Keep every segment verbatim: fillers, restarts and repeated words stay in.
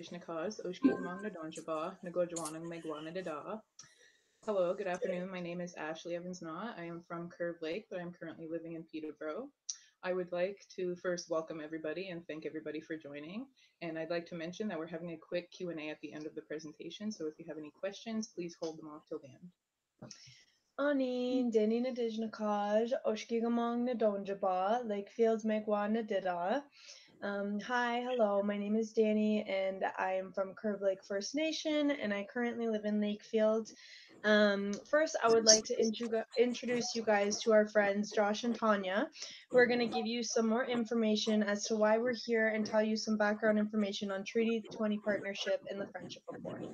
Hello, good afternoon. My name is Ashley Evans-Naught. I am from Curve Lake, but I'm currently living in Peterborough. I would like to first welcome everybody and thank everybody for joining. And I'd like to mention that we're having a quick Q and A at the end of the presentation. So if you have any questions, please hold them off till the end. Ani, Dani Nadijnakaj, Oshkigamong Nadonjaba, Lakefields Megwana Dida. Um, hi, hello, my name is Dani and I am from Curve Lake First Nation and I currently live in Lakefield. Um, first, I would like to introduce you guys to our friends Josh and Tanya, who are going to give you some more information as to why we're here and tell you some background information on Treaty twenty partnership and the Friendship Accord.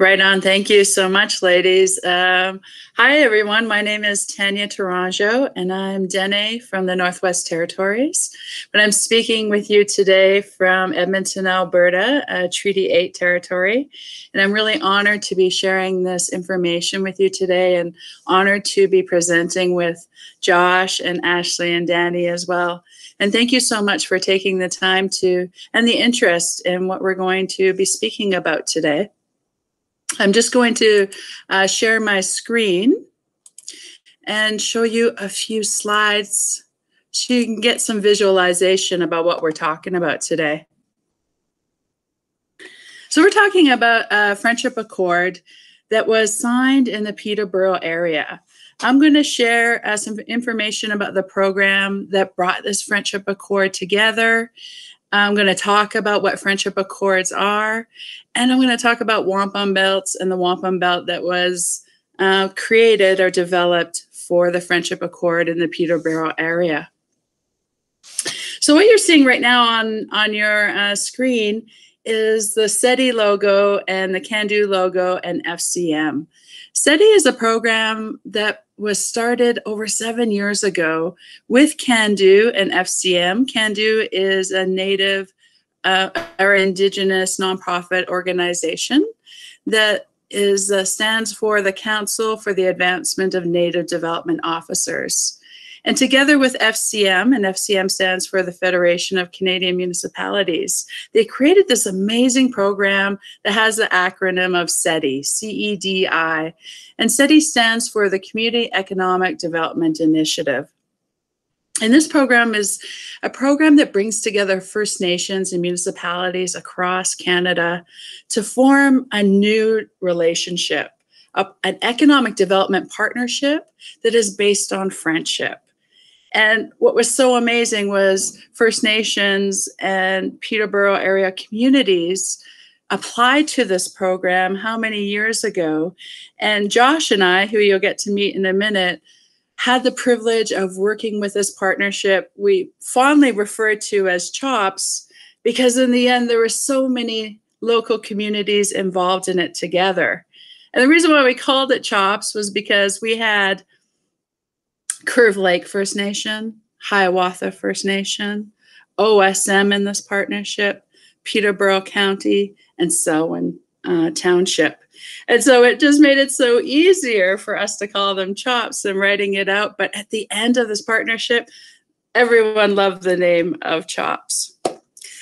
Right on. Thank you so much, ladies. Um, hi, everyone. My name is Tanya Tourangeau, and I'm Dene from the Northwest Territories. But I'm speaking with you today from Edmonton, Alberta, uh, Treaty eight territory. And I'm really honored to be sharing this information with you today and honored to be presenting with Josh and Ashley and Dani as well. And thank you so much for taking the time to and the interest in what we're going to be speaking about today. I'm just going to uh, share my screen and show you a few slides so you can get some visualization about what we're talking about today. So we're talking about a Friendship Accord that was signed in the Peterborough area. I'm going to share uh, some information about the program that brought this Friendship Accord together. I'm going to talk about what Friendship Accords are, and I'm going to talk about wampum belts and the wampum belt that was uh, created or developed for the Friendship Accord in the Peterborough area. So what you're seeing right now on, on your uh, screen is the SETI logo and the CANDO logo and F C M. SETI is a program that was started over seven years ago with CANDO and F C M. CANDO is a native uh, or indigenous nonprofit organization that is uh, stands for the Council for the Advancement of Native Development Officers. And together with F C M, and F C M stands for the Federation of Canadian Municipalities, they created this amazing program that has the acronym of SETI, C E D I. And SETI stands for the Community Economic Development Initiative. And this program is a program that brings together First Nations and municipalities across Canada to form a new relationship, a, an economic development partnership that is based on friendship. And what was so amazing was First Nations and Peterborough area communities applied to this program how many years ago. And Josh and I, who you'll get to meet in a minute, had the privilege of working with this partnership we fondly refer to as CHOPs, because in the end, there were so many local communities involved in it together. And the reason why we called it CHOPs was because we had Curve Lake First Nation, Hiawatha First Nation, O S M in this partnership, Peterborough County, and Selwyn uh, Township. And so it just made it so easier for us to call them CHOPs and writing it out. But at the end of this partnership, everyone loved the name of CHOPs.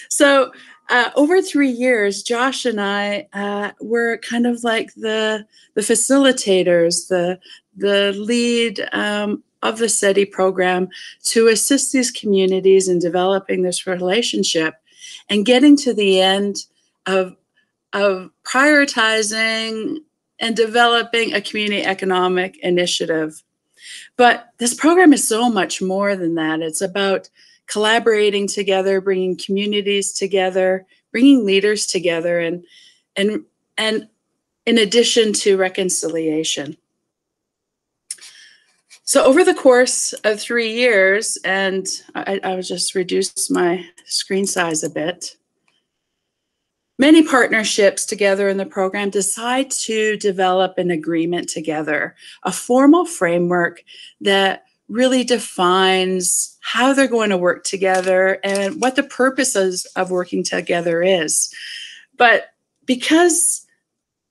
So uh, over three years, Josh and I uh, were kind of like the, the facilitators, the, the lead um, of the SETI program to assist these communities in developing this relationship and getting to the end of, of prioritizing and developing a community economic initiative. But this program is so much more than that. It's about collaborating together, bringing communities together, bringing leaders together, and, and, and in addition to reconciliation. So over the course of three years, and I, I was just reduced my screen size a bit, many partnerships together in the program decide to develop an agreement together, a formal framework that really defines how they're going to work together and what the purposes of working together is. But because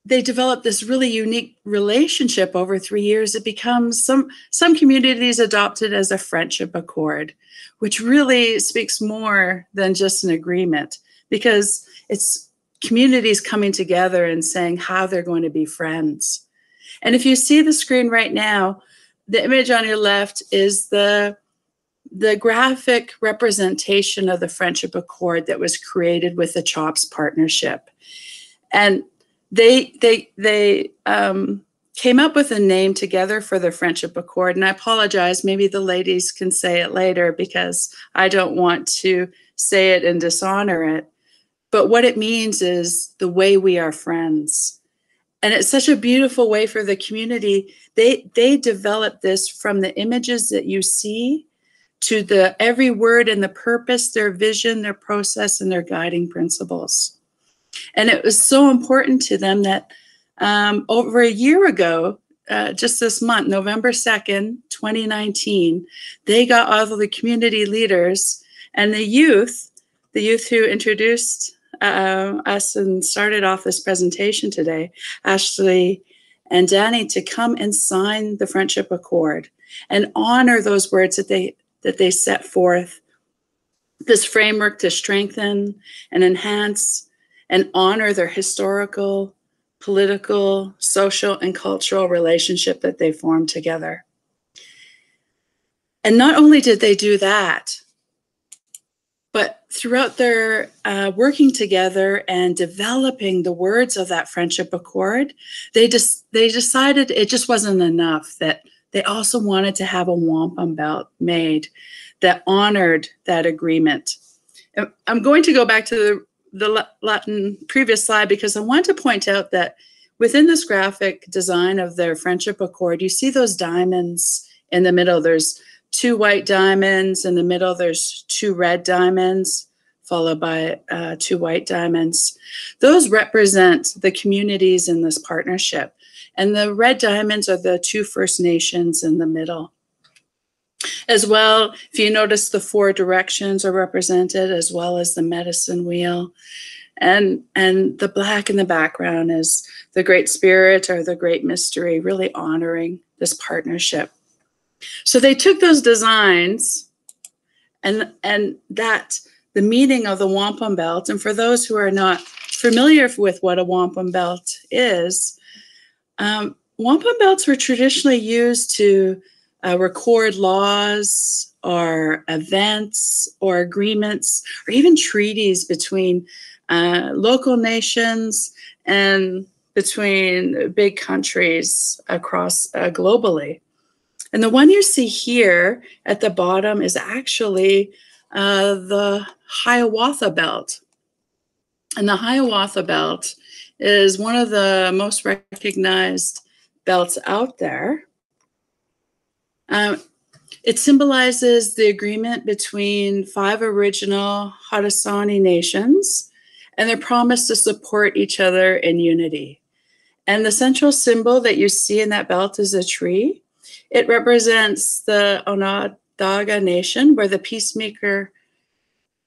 they develop this really unique relationship over three years. It becomes some, some communities adopted as a friendship accord, which really speaks more than just an agreement, because it's communities coming together and saying how they're going to be friends. And if you see the screen right now, the image on your left is the, the graphic representation of the Friendship Accord that was created with the CHOPs partnership. And They they they um, came up with a name together for the Friendship Accord, and I apologize. Maybe the ladies can say it later because I don't want to say it and dishonor it. But what it means is the way we are friends, and it's such a beautiful way for the community. They they developed this from the images that you see to the every word and the purpose, their vision, their process, and their guiding principles. And it was so important to them that um, over a year ago, uh, just this month, November second, twenty nineteen, they got all of the community leaders and the youth, the youth who introduced uh, us and started off this presentation today, Ashley and Dani, to come and sign the Friendship Accord and honor those words that they, that they set forth, this framework to strengthen and enhance and honor their historical, political, social, and cultural relationship that they formed together. And not only did they do that, but throughout their uh, working together and developing the words of that Friendship Accord, they just they decided it just wasn't enough, that they also wanted to have a wampum belt made that honored that agreement. I'm going to go back to the the Latin previous slide because I want to point out that within this graphic design of their Friendship Accord, you see those diamonds in the middle. There's two white diamonds in the middle. There's two red diamonds followed by uh, two white diamonds. Those represent the communities in this partnership. And the red diamonds are the two First Nations in the middle. As well, if you notice, the four directions are represented, as well as the medicine wheel. And, and the black in the background is the Great Spirit or the Great Mystery, really honoring this partnership. So they took those designs and, and that, the meaning of the wampum belt, and for those who are not familiar with what a wampum belt is, um, wampum belts were traditionally used to Uh, record laws or events or agreements or even treaties between uh, local nations and between big countries across uh, globally. And the one you see here at the bottom is actually uh, the Hiawatha belt. And the Hiawatha belt is one of the most recognized belts out there. Um, it symbolizes the agreement between five original Haudenosaunee nations and their promise to support each other in unity. And the central symbol that you see in that belt is a tree. It represents the Onondaga Nation, where the peacemaker,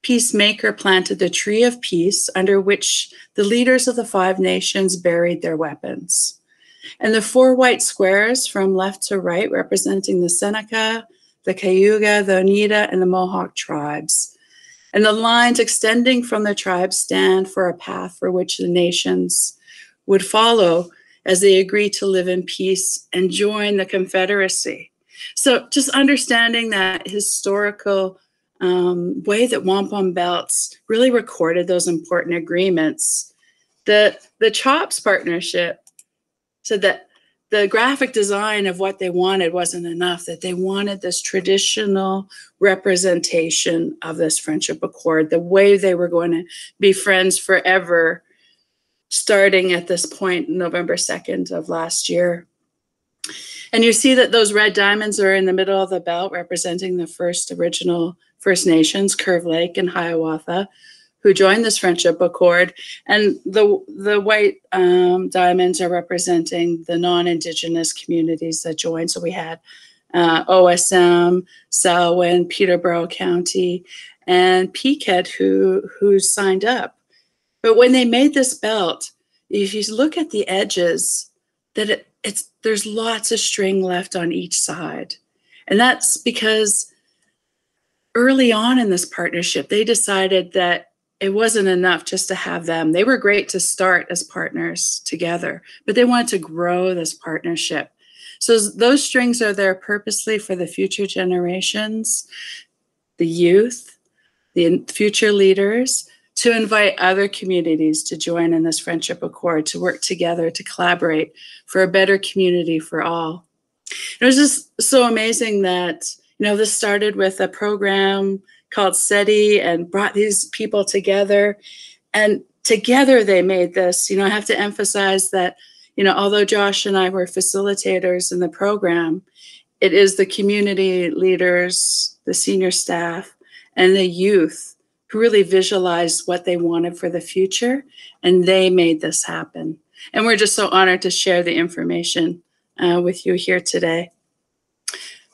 peacemaker planted the tree of peace under which the leaders of the five nations buried their weapons. And the four white squares from left to right representing the Seneca, the Cayuga, the Oneida, and the Mohawk tribes. And the lines extending from the tribes stand for a path for which the nations would follow as they agree to live in peace and join the Confederacy. So just understanding that historical um, way that wampum belts really recorded those important agreements. The, the CHOPs partnership said that the graphic design of what they wanted wasn't enough, that they wanted this traditional representation of this Friendship Accord, the way they were going to be friends forever, starting at this point, November second of last year. And you see that those red diamonds are in the middle of the belt, representing the first original First Nations, Curve Lake and Hiawatha, who joined this Friendship Accord, and the the white um, diamonds are representing the non-Indigenous communities that joined. So we had uh, O S M, Selwyn, Peterborough County, and P C A D who who signed up. But when they made this belt, if you look at the edges, that it, it's there's lots of string left on each side. And that's because early on in this partnership, they decided that it wasn't enough just to have them. They were great to start as partners together, but they wanted to grow this partnership. So those strings are there purposely for the future generations, the youth, the future leaders, to invite other communities to join in this Friendship Accord, to work together, to collaborate for a better community for all. It was just so amazing that, you know, this started with a program called SETI and brought these people together, and together they made this. You know, I have to emphasize that, you know, although Josh and I were facilitators in the program, it is the community leaders, the senior staff, and the youth who really visualized what they wanted for the future, and they made this happen. And we're just so honored to share the information uh, with you here today.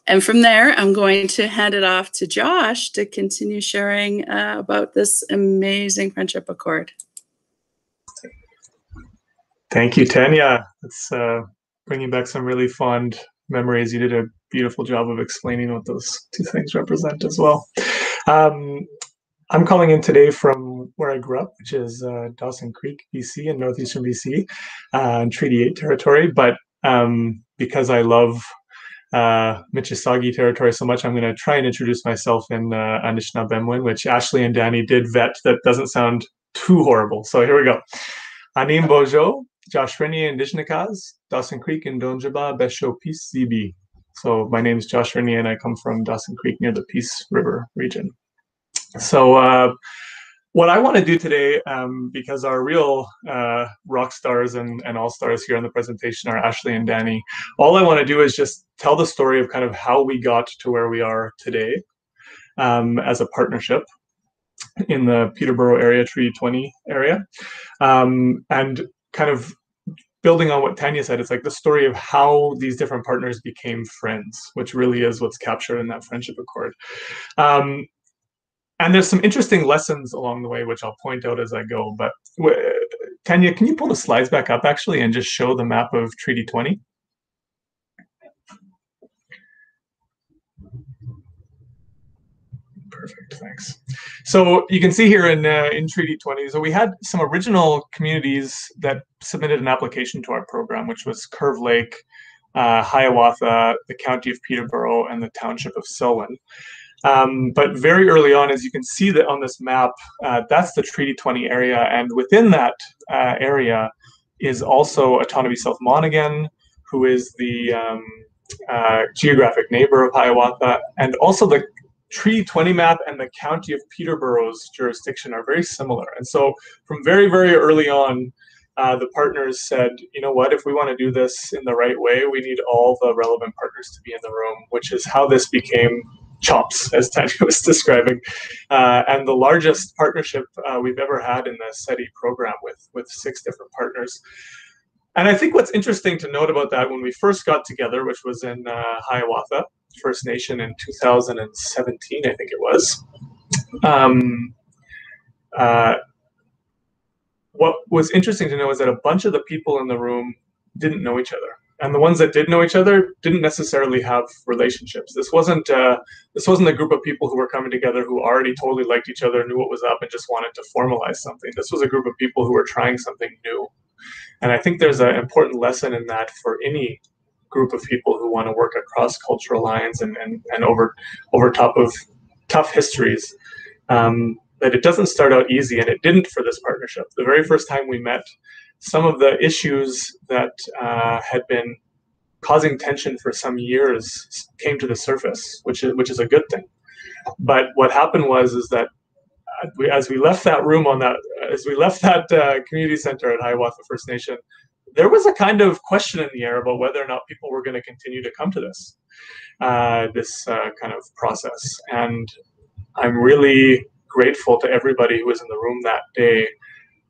And from there, I'm going to hand it off to Josh to continue sharing uh, about this amazing Friendship Accord. Thank you, Tanya. It's uh, bringing back some really fond memories. You did a beautiful job of explaining what those two things represent as well. Um, I'm calling in today from where I grew up, which is uh, Dawson Creek, B C, in northeastern B C, uh, in Treaty eight territory. But um, because I love uh, Mississauga territory so much, I'm going to try and introduce myself in uh, Anishinaabemowin, which Ashley and Dani did vet. That doesn't sound too horrible. So here we go. Anim Bojo, Josh Regnier and Dishnikaz, Dawson Creek and Donjaba, Besho Peace, Z B. So my name is Josh Regnier, and I come from Dawson Creek near the Peace River region. So uh, what I want to do today, um, because our real uh, rock stars and, and all-stars here on the presentation are Ashley and Dani, all I want to do is just tell the story of kind of how we got to where we are today um, as a partnership in the Peterborough area, Treaty twenty area, um, and kind of building on what Tanya said, it's like the story of how these different partners became friends, which really is what's captured in that Friendship Accord. Um, And there's some interesting lessons along the way, which I'll point out as I go. But Tanya, can you pull the slides back up, actually, and just show the map of Treaty twenty? Perfect, thanks. So you can see here in uh, in Treaty twenty, so we had some original communities that submitted an application to our program, which was Curve Lake, uh, Hiawatha, the county of Peterborough, and the township of Selwyn. Um, but very early on, as you can see that on this map, uh, that's the Treaty twenty area, and within that uh, area is also Autonomy South Monaghan, who is the um, uh, geographic neighbor of Hiawatha, and also the Treaty twenty map and the county of Peterborough's jurisdiction are very similar. And so from very, very early on, Uh, the partners said, you know what, if we want to do this in the right way, we need all the relevant partners to be in the room, which is how this became CHOPs, as Tanya was describing, uh, and the largest partnership uh, we've ever had in the SETI program with, with six different partners. And I think what's interesting to note about that, when we first got together, which was in uh, Hiawatha First Nation in two thousand seventeen, I think it was, um, uh, what was interesting to know is that a bunch of the people in the room didn't know each other, and the ones that did know each other didn't necessarily have relationships. This wasn't uh, this wasn't a group of people who were coming together who already totally liked each other, knew what was up, and just wanted to formalize something. This was a group of people who were trying something new, and I think there's an important lesson in that for any group of people who want to work across cultural lines and and, and over over top of tough histories. Um, that it doesn't start out easy, and it didn't for this partnership. The very first time we met, some of the issues that uh, had been causing tension for some years came to the surface, which is, which is a good thing. But what happened was is that uh, we, as we left that room on that, as we left that uh, community center at Hiawatha First Nation, there was a kind of question in the air about whether or not people were going to continue to come to this, uh, this uh, kind of process. And I'm really grateful to everybody who was in the room that day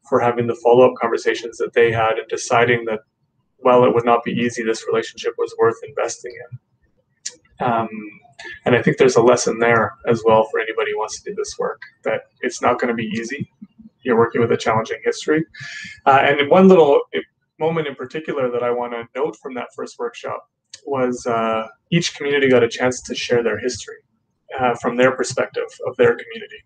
for having the follow-up conversations that they had and deciding that while it would not be easy, this relationship was worth investing in. Um, and I think there's a lesson there as well for anybody who wants to do this work, that it's not going to be easy. you're working with a challenging history. Uh, and one little moment in particular that I want to note from that first workshop was uh, each community got a chance to share their history uh, from their perspective of their community.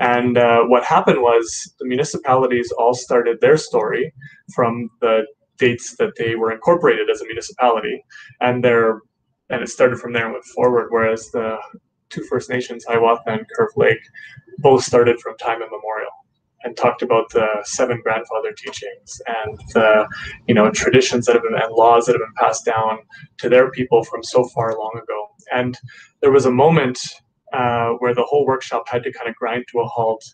And uh, what happened was the municipalities all started their story from the dates that they were incorporated as a municipality, and their and it started from there and went forward, whereas the two First Nations, Hiawatha and Curve Lake, both started from time immemorial and talked about the seven grandfather teachings and the you know traditions that have been and laws that have been passed down to their people from so far long ago. And there was a moment uh, where the whole workshop had to kind of grind to a halt.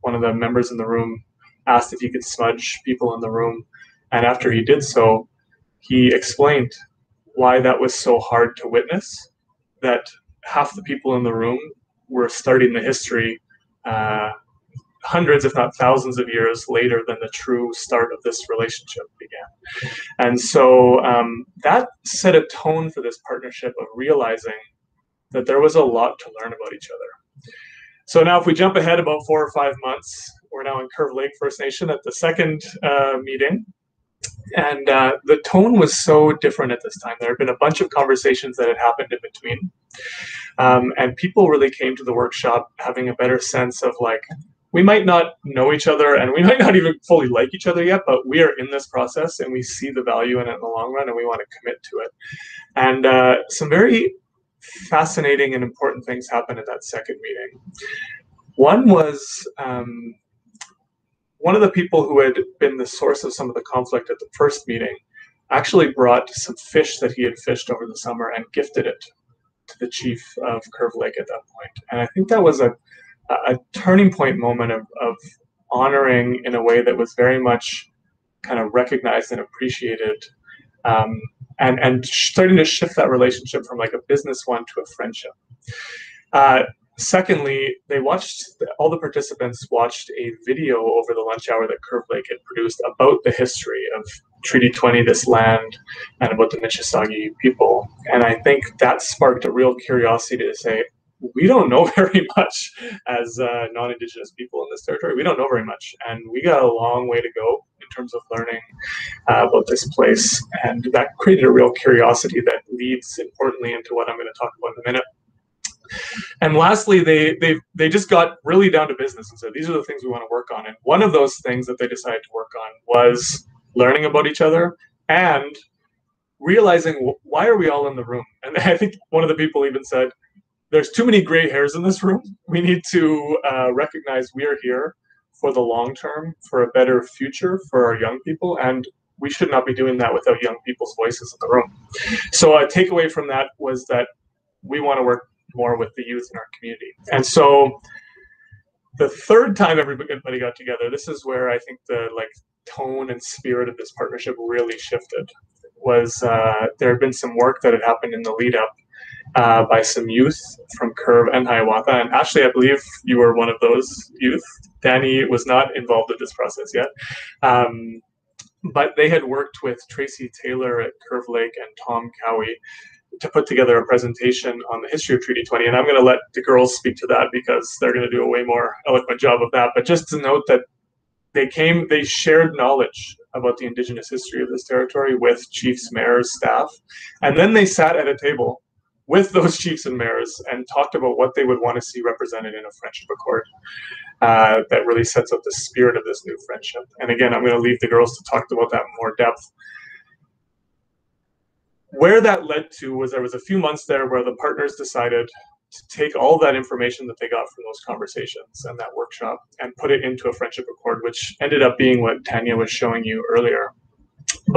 One of the members in the room asked if he could smudge people in the room, and after he did so, he explained why that was so hard to witness, that half the people in the room were starting the history uh, hundreds, if not thousands of years later than the true start of this relationship began. And so um, that set a tone for this partnership of realizing that there was a lot to learn about each other. So now if we jump ahead about four or five months, we're now in Curve Lake First Nation at the second uh, meeting. And uh, the tone was so different at this time. There had been a bunch of conversations that had happened in between. Um, and people really came to the workshop having a better sense of, like, we might not know each other and we might not even fully like each other yet, but we are in this process and we see the value in it in the long run and we want to commit to it. And uh, some very fascinating and important things happened at that second meeting. One was... Um, One of the people who had been the source of some of the conflict at the first meeting actually brought some fish that he had fished over the summer and gifted it to the chief of Curve Lake at that point. And I think that was a, a turning point moment of, of honoring in a way that was very much kind of recognized and appreciated, um, and, and starting to shift that relationship from like a business one to a friendship. Uh, Secondly, they watched, all the participants watched a video over the lunch hour that Curve Lake had produced about the history of Treaty twenty, this land, and about the Mississauga people. And I think that sparked a real curiosity to say, we don't know very much as uh, non-Indigenous people in this territory. We don't know very much. And we got a long way to go in terms of learning uh, about this place. And that created a real curiosity that leads, importantly, into what I'm going to talk about in a minute. And lastly, they, they they just got really down to business and said, these are the things we want to work on. And one of those things that they decided to work on was learning about each other and realizing, why are we all in the room? And I think one of the people even said, there's too many gray hairs in this room. We need to uh, recognize we are here for the long term, for a better future for our young people. And we should not be doing that without young people's voices in the room. So a takeaway from that was that we want to work more with the youth in our community. And so the third time everybody got together, this is where I think the like tone and spirit of this partnership really shifted, was uh, there had been some work that had happened in the lead up uh, by some youth from Curve and Hiawatha. And Ashley, I believe you were one of those youth. Dani was not involved in this process yet. Um, but they had worked with Tracy Taylor at Curve Lake and Tom Cowie to put together a presentation on the history of Treaty twenty. And I'm going to let the girls speak to that because they're going to do a way more eloquent job of that. But just to note that they came, they shared knowledge about the Indigenous history of this territory with chiefs, mayors, staff. And then they sat at a table with those chiefs and mayors and talked about what they would want to see represented in a friendship accord uh, that really sets up the spirit of this new friendship. And again, I'm going to leave the girls to talk about that in more depth. Where that led to was there was a few months there where the partners decided to take all that information that they got from those conversations and that workshop and put it into a friendship accord, which ended up being what Tanya was showing you earlier.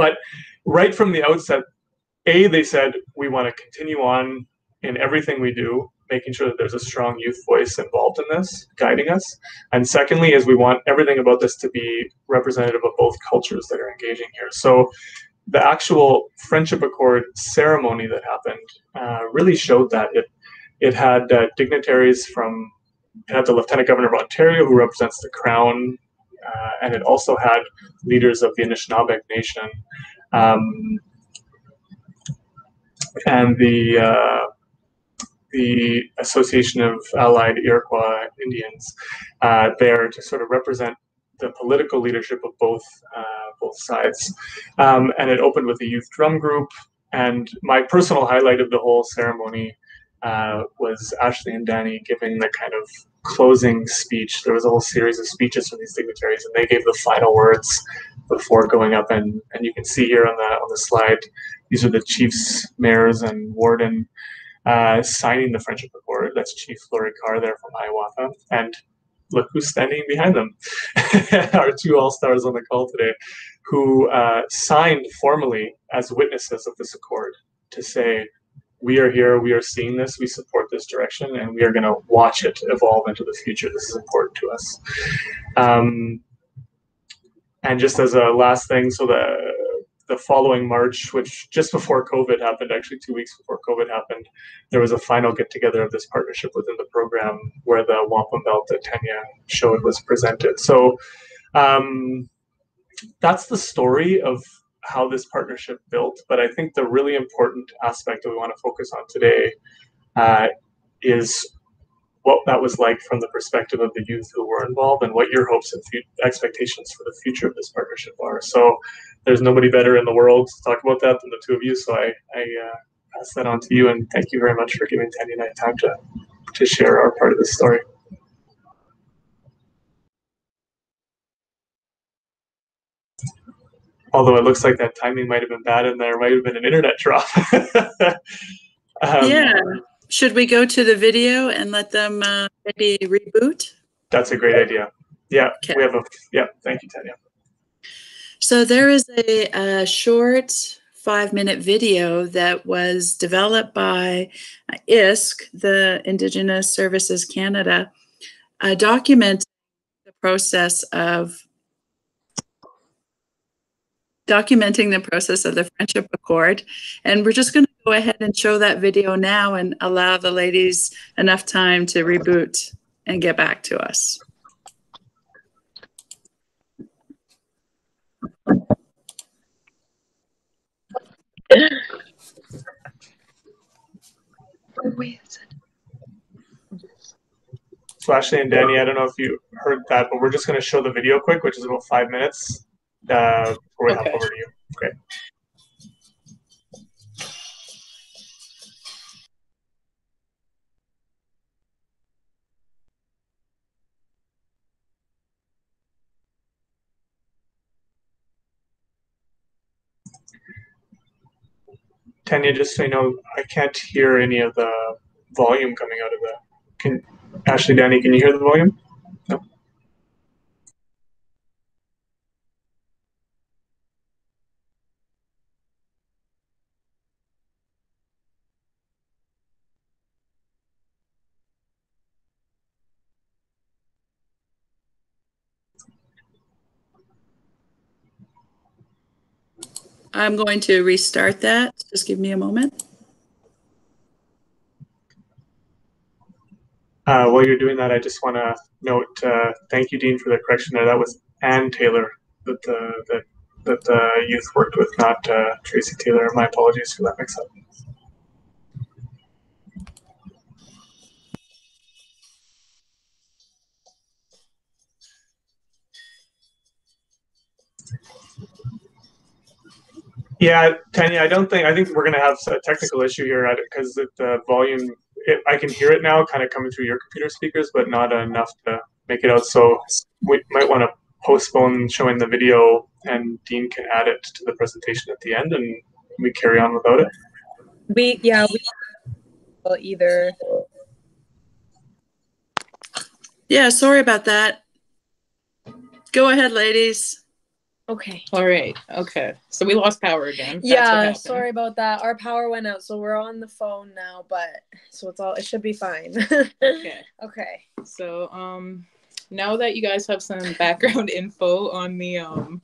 But right from the outset, A, they said, we want to continue on in everything we do, making sure that there's a strong youth voice involved in this, guiding us. And secondly, is we want everything about this to be representative of both cultures that are engaging here. So the actual Friendship Accord ceremony that happened uh, really showed that. It it had uh, dignitaries from, it had the Lieutenant Governor of Ontario, who represents the Crown, uh, and it also had leaders of the Anishinaabeg Nation um, and the uh, the Association of Allied Iroquois Indians uh, there to sort of represent the political leadership of both uh, both sides. Um, and it opened with a youth drum group. And my personal highlight of the whole ceremony uh, was Ashley and Dani giving the kind of closing speech. There was a whole series of speeches from these dignitaries, and they gave the final words before going up. And, and you can see here on the, on the slide, these are the chiefs, mayors, and warden uh, signing the Friendship Accord. That's Chief Lori Carr there from Hiawatha. And look who's standing behind them, our two all-stars on the call today, who uh, signed formally as witnesses of this accord to say, we are here, we are seeing this, we support this direction, and we are going to watch it evolve into the future. This is important to us. Um, and just as a last thing, so the the following March, which just before COVID happened, actually two weeks before COVID happened, there was a final get-together of this partnership within the program where the wampum belt that Tanya showed was presented. So um, that's the story of how this partnership built, but I think the really important aspect that we want to focus on today uh, is what that was like from the perspective of the youth who were involved and what your hopes and expectations for the future of this partnership are. So there's nobody better in the world to talk about that than the two of you, so I, I uh, pass that on to you, and thank you very much for giving Tanya and I time to, to share our part of this story. Although it looks like that timing might have been bad in there, might have been an internet drop. um, yeah. Should we go to the video and let them uh, maybe reboot? That's a great idea. Yeah, okay. we have a, yeah, thank you, Tanya. So there is a, a short five minute video that was developed by I S C, the Indigenous Services Canada, uh, documenting the process of documenting the process of the Friendship Accord. And we're just going to go ahead and show that video now and allow the ladies enough time to reboot and get back to us. So Ashley and Dani, I don't know if you heard that, but we're just going to show the video quick, which is about five minutes. Uh, before we okay. hop over to you. Okay. Tanya, just so you know, I can't hear any of the volume coming out of the. Can Ashley, Dani, can you hear the volume? No. I'm going to restart that. Just give me a moment. Uh, while you're doing that, I just want to note, uh, thank you, Dean, for the correction there. That was Ann Taylor that the, that, that the youth worked with, not uh, Tracy Taylor. My apologies for that mix-up. Yeah, Tanya, I don't think, I think we're going to have a technical issue here because the volume, it, I can hear it now kind of coming through your computer speakers, but not enough to make it out. So we might want to postpone showing the video and Dean can add it to the presentation at the end and we carry on without it. We, yeah, we will either. Yeah, sorry about that. Go ahead, ladies. Okay. All right. Okay. So we lost power again. Yeah. Sorry about that. Our power went out, so we're on the phone now. But so it's all. It should be fine. Okay. Okay. So um, now that you guys have some background info on the um,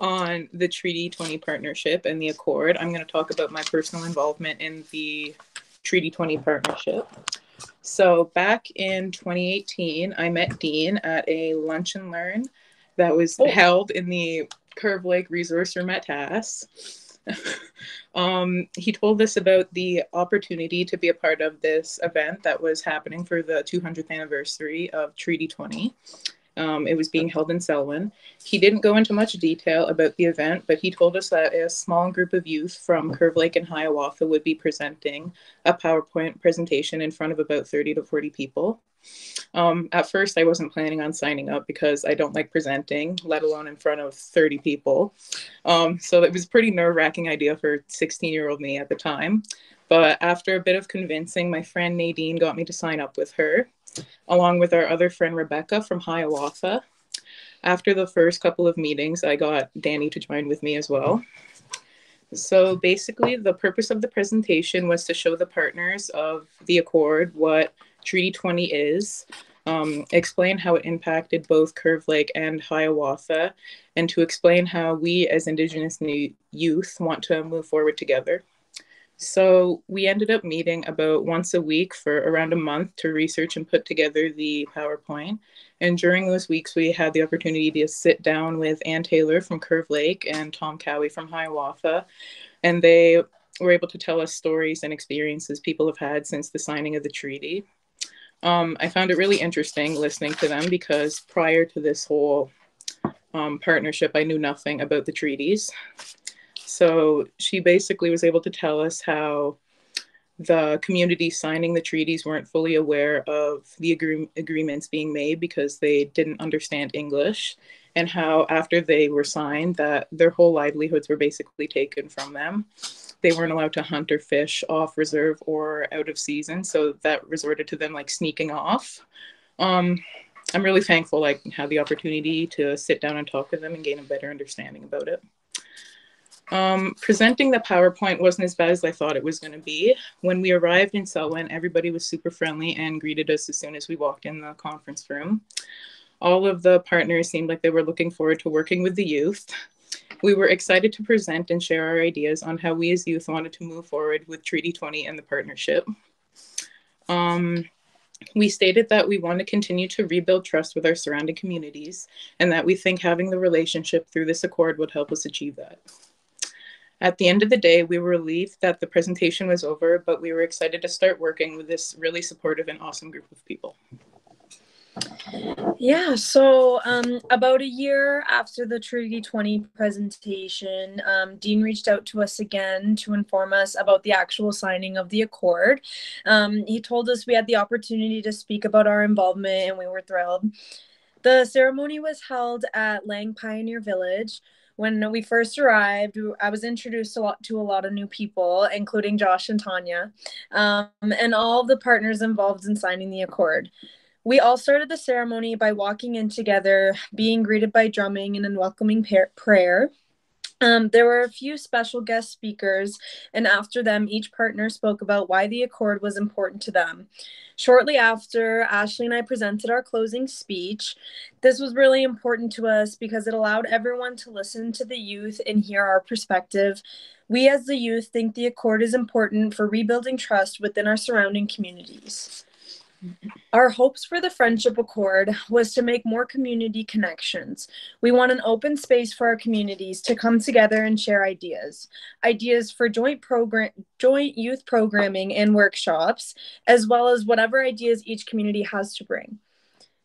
on the Treaty twenty partnership and the accord, I'm going to talk about my personal involvement in the Treaty twenty partnership. So back in twenty eighteen, I met Dean at a lunch and learn that was oh. held in the Curve Lake Resource Room at T A S. um, he told us about the opportunity to be a part of this event that was happening for the two hundredth anniversary of Treaty twenty. Um, it was being held in Selwyn. He didn't go into much detail about the event, but he told us that a small group of youth from Curve Lake and Hiawatha would be presenting a PowerPoint presentation in front of about thirty to forty people. Um, at first, I wasn't planning on signing up because I don't like presenting, let alone in front of thirty people. Um, so it was a pretty nerve-wracking idea for sixteen-year-old me at the time. But after a bit of convincing, my friend Nadine got me to sign up with her, along with our other friend Rebecca from Hiawatha. After the first couple of meetings, I got Dani to join with me as well. So basically, the purpose of the presentation was to show the partners of the Accord what Treaty twenty is, um, explain how it impacted both Curve Lake and Hiawatha, and to explain how we as Indigenous youth want to move forward together. So we ended up meeting about once a week for around a month to research and put together the PowerPoint. And during those weeks, we had the opportunity to sit down with Ann Taylor from Curve Lake and Tom Cowie from Hiawatha. And they were able to tell us stories and experiences people have had since the signing of the treaty. Um, I found it really interesting listening to them because prior to this whole um, partnership, I knew nothing about the treaties. So she basically was able to tell us how the community signing the treaties weren't fully aware of the agree agreements being made because they didn't understand English, and how after they were signed that their whole livelihoods were basically taken from them. They weren't allowed to hunt or fish off reserve or out of season, so that resorted to them like sneaking off. Um, I'm really thankful like I had the opportunity to sit down and talk with them and gain a better understanding about it. Um, presenting the PowerPoint wasn't as bad as I thought it was going to be. When we arrived in Selwyn, everybody was super friendly and greeted us as soon as we walked in the conference room. All of the partners seemed like they were looking forward to working with the youth. We were excited to present and share our ideas on how we as youth wanted to move forward with Treaty twenty and the partnership. Um, We stated that we want to continue to rebuild trust with our surrounding communities and that we think having the relationship through this accord would help us achieve that. At the end of the day, we were relieved that the presentation was over, but we were excited to start working with this really supportive and awesome group of people. Yeah, so um, about a year after the Treaty twenty presentation, um, Dean reached out to us again to inform us about the actual signing of the accord. Um, he told us we had the opportunity to speak about our involvement, and we were thrilled. The ceremony was held at Lang Pioneer Village. When we first arrived, I was introduced a lot to a lot of new people, including Josh and Tanya, um, and all the partners involved in signing the accord. We all started the ceremony by walking in together, being greeted by drumming and a welcoming prayer. Um, there were a few special guest speakers, and after them, each partner spoke about why the accord was important to them. Shortly after, Ashley and I presented our closing speech. This was really important to us because it allowed everyone to listen to the youth and hear our perspective. We as the youth think the accord is important for rebuilding trust within our surrounding communities. Our hopes for the Friendship Accord was to make more community connections. We want an open space for our communities to come together and share ideas. Ideas for joint program, joint youth programming and workshops, as well as whatever ideas each community has to bring.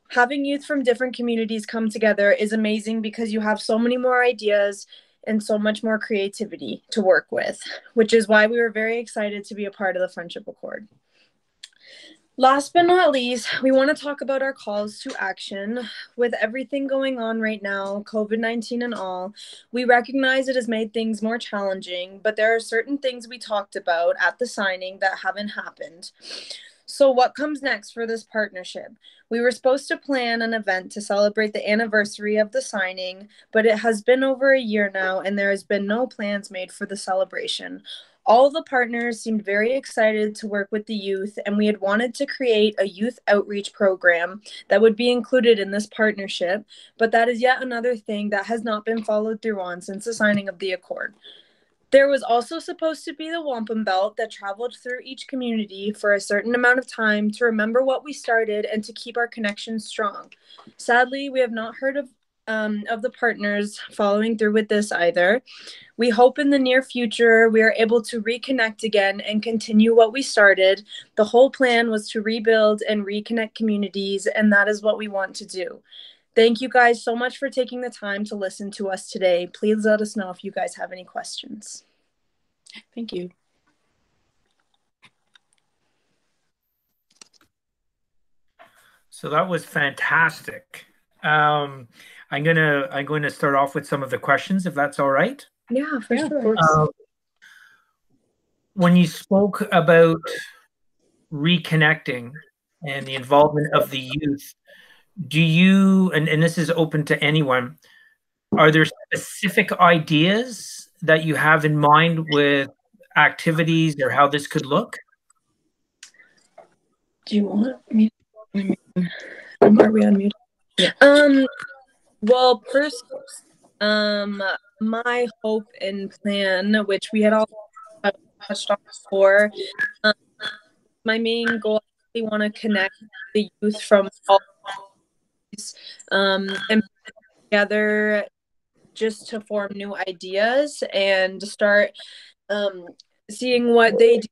Having youth from different communities come together is amazing because you have so many more ideas and so much more creativity to work with, which is why we were very excited to be a part of the Friendship Accord. Last but not least, we want to talk about our calls to action. With everything going on right now, COVID nineteen and all, we recognize it has made things more challenging, but there are certain things we talked about at the signing that haven't happened. So what comes next for this partnership? We were supposed to plan an event to celebrate the anniversary of the signing, but it has been over a year now and there has been no plans made for the celebration. All the partners seemed very excited to work with the youth, and we had wanted to create a youth outreach program that would be included in this partnership, but that is yet another thing that has not been followed through on since the signing of the accord. There was also supposed to be the wampum belt that traveled through each community for a certain amount of time to remember what we started and to keep our connections strong. Sadly, we have not heard of um, of the partners following through with this either. We hope in the near future we are able to reconnect again and continue what we started. The whole plan was to rebuild and reconnect communities, and that is what we want to do. Thank you guys so much for taking the time to listen to us today. Please let us know if you guys have any questions. Thank you. So that was fantastic. Um, I'm gonna I'm going to start off with some of the questions, if that's all right. Yeah, for yeah, sure. Um, when you spoke about reconnecting and the involvement of the youth, do you, and, and this is open to anyone, are there specific ideas that you have in mind with activities or how this could look? Do you want me? Are we on mute? Yeah. Um, well, first, um, my hope and plan, which we had all touched on before, um, my main goal, I really want to connect the youth from all countries, um, and together just to form new ideas and start um, seeing what they do.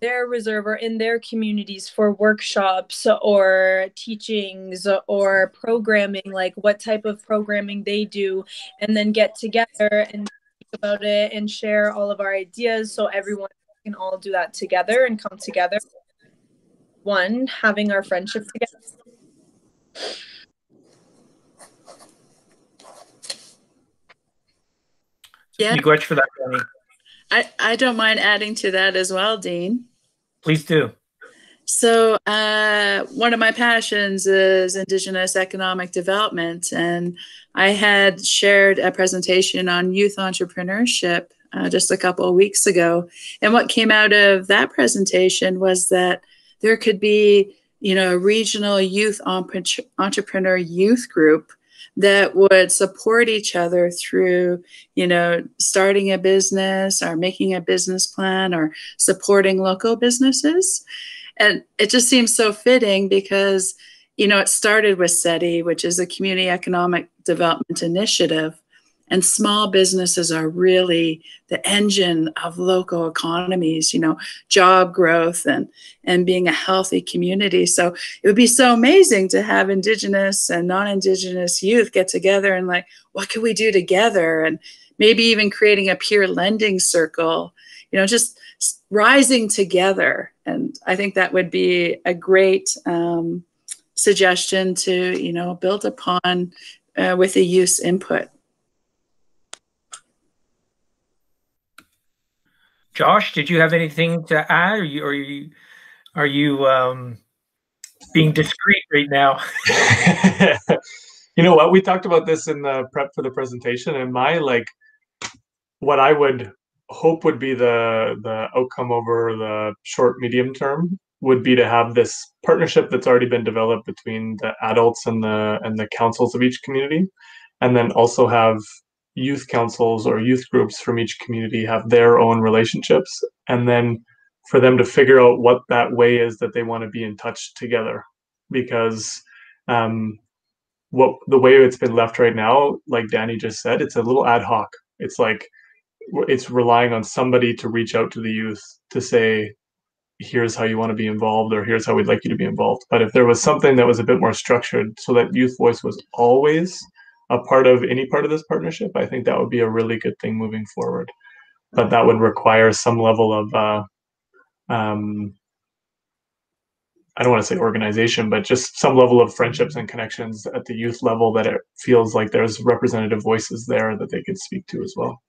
Their reserve or in their communities for workshops or teachings or programming, like what type of programming they do, and then get together and think about it and share all of our ideas so everyone can all do that together and come together. One, having our friendship together. Yeah. You go for that, Dani. I, I don't mind adding to that as well, Dean. Please do. So uh, one of my passions is Indigenous economic development, and I had shared a presentation on youth entrepreneurship uh, just a couple of weeks ago. And what came out of that presentation was that there could be, you know, a regional youth entrepreneur youth group that would support each other through, you know, starting a business or making a business plan or supporting local businesses. And it just seems so fitting because, you know, it started with SETI, which is a Community Economic Development Initiative. And small businesses are really the engine of local economies, you know, job growth and, and being a healthy community. So it would be so amazing to have Indigenous and non-Indigenous youth get together and like, what can we do together? And maybe even creating a peer lending circle, you know, just rising together. And I think that would be a great um, suggestion to, you know, build upon uh, with the youth's input. Josh, did you have anything to add? Are you are you, are you um, being discreet right now? You know what? We talked about this in the prep for the presentation, and my like, what I would hope would be the the outcome over the short medium term would be to have this partnership that's already been developed between the adults and the and the councils of each community, and then also have youth councils or youth groups from each community have their own relationships, and then for them to figure out what that way is that they want to be in touch together. Because um, what the way it's been left right now, like Dani just said, it's a little ad hoc. It's like it's relying on somebody to reach out to the youth to say, here's how you want to be involved, or here's how we'd like you to be involved. But if there was something that was a bit more structured so that youth voice was always a part of any part of this partnership, I think that would be a really good thing moving forward. But that would require some level of, uh, um, I don't want to say organization, but just some level of friendships and connections at the youth level that it feels like there's representative voices there that they could speak to as well.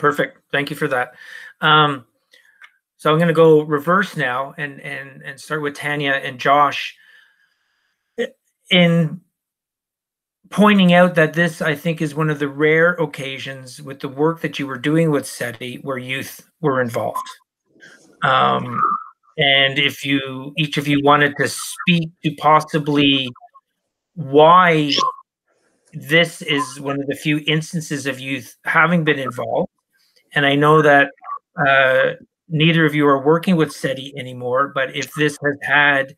Perfect. Thank you for that. Um, so I'm going to go reverse now and, and, and start with Tanya and Josh. In pointing out that this, I think, is one of the rare occasions with the work that you were doing with SETI where youth were involved. Um, and if you, each of you wanted to speak to possibly why this is one of the few instances of youth having been involved. And I know that uh, neither of you are working with SETI anymore, but if this has had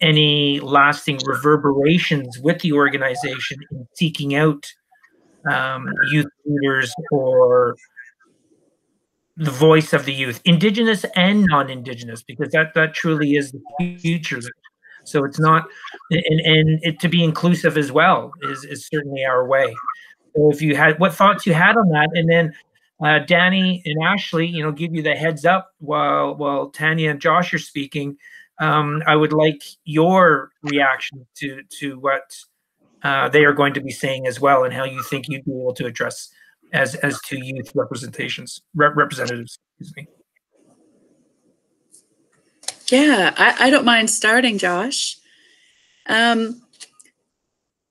any lasting reverberations with the organization in seeking out um, youth leaders or the voice of the youth, Indigenous and non-Indigenous, because that, that truly is the future. So it's not, and, and it, to be inclusive as well is, is certainly our way. So if you had, what thoughts you had on that, and then uh, Dani and Ashley, you know, give you the heads up while, while Tanya and Josh are speaking. Um, I would like your reaction to, to what uh, they are going to be saying as well, and how you think you'd be able to address as, as two youth representations, rep representatives, excuse me. Yeah, I, I don't mind starting, Josh. Um,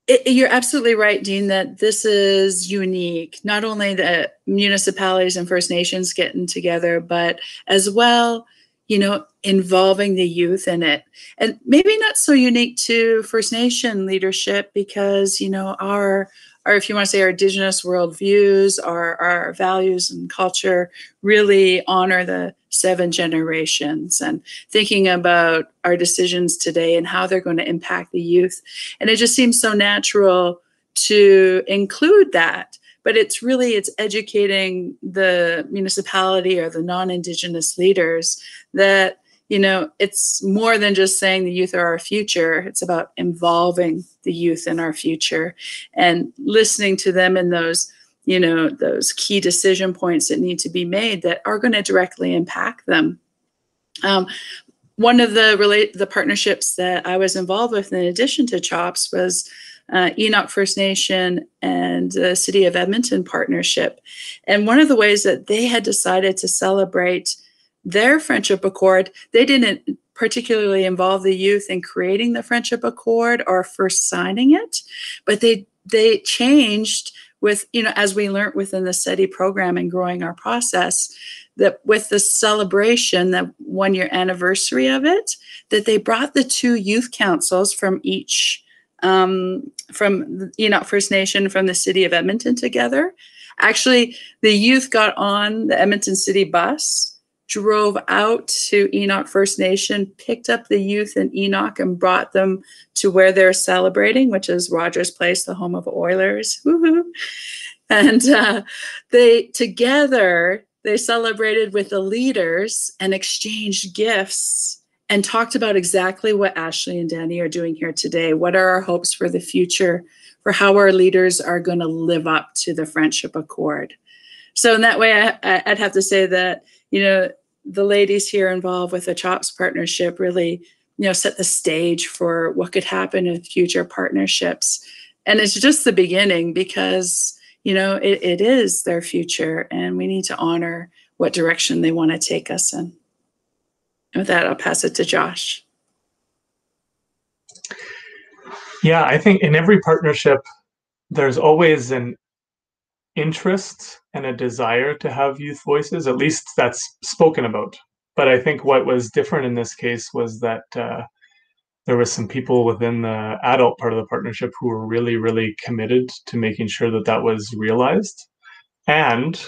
it, you're absolutely right, Dean, that this is unique. Not only that municipalities and First Nations getting together, but as well, you know, involving the youth in it. And maybe not so unique to First Nation leadership, because, you know, our, our if you want to say our Indigenous worldviews, our, our values and culture really honor the seven generations, and thinking about our decisions today and how they're going to impact the youth. And it just seems so natural to include that. But it's really, it's educating the municipality or the non-Indigenous leaders that, you know, it's more than just saying the youth are our future. It's about involving the youth in our future and listening to them in those, you know, those key decision points that need to be made that are going to directly impact them. Um, one of the relate the partnerships that I was involved with, in addition to CHOPS, was uh, Enoch First Nation and the City of Edmonton partnership. And one of the ways that they had decided to celebrate their Friendship Accord, they didn't particularly involve the youth in creating the Friendship Accord or first signing it, but they they changed. With, you know, as we learned within the SETI program and growing our process, that with the celebration, that one year anniversary of it, that they brought the two youth councils from each, um, from Enoch First Nation, from the City of Edmonton together. Actually, the youth got on the Edmonton City bus, drove out to Enoch First Nation, picked up the youth in Enoch and brought them to where they're celebrating, which is Rogers Place, the home of Oilers. Woohoo! And uh, they together, they celebrated with the leaders and exchanged gifts and talked about exactly what Ashley and Dani are doing here today. What are our hopes for the future, for how our leaders are going to live up to the Friendship Accord? So in that way, I, I'd have to say that, you know, the ladies here involved with the CHOPS partnership really, you know, set the stage for what could happen in future partnerships. And it's just the beginning, because, you know, it, it is their future, and we need to honor what direction they want to take us in. And with that, I'll pass it to Josh. Yeah, I think in every partnership, there's always an interest and a desire to have youth voices, at least that's spoken about. But I think what was different in this case was that uh, there was some people within the adult part of the partnership who were really, really committed to making sure that that was realized. And